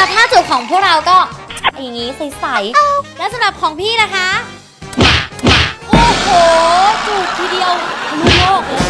หรับท่าจูบของพวกเราก็อย่างนี้ใสๆและสำหรับของพี่นะคะโอ้โหจูบทีเดียวรู้โลกเลย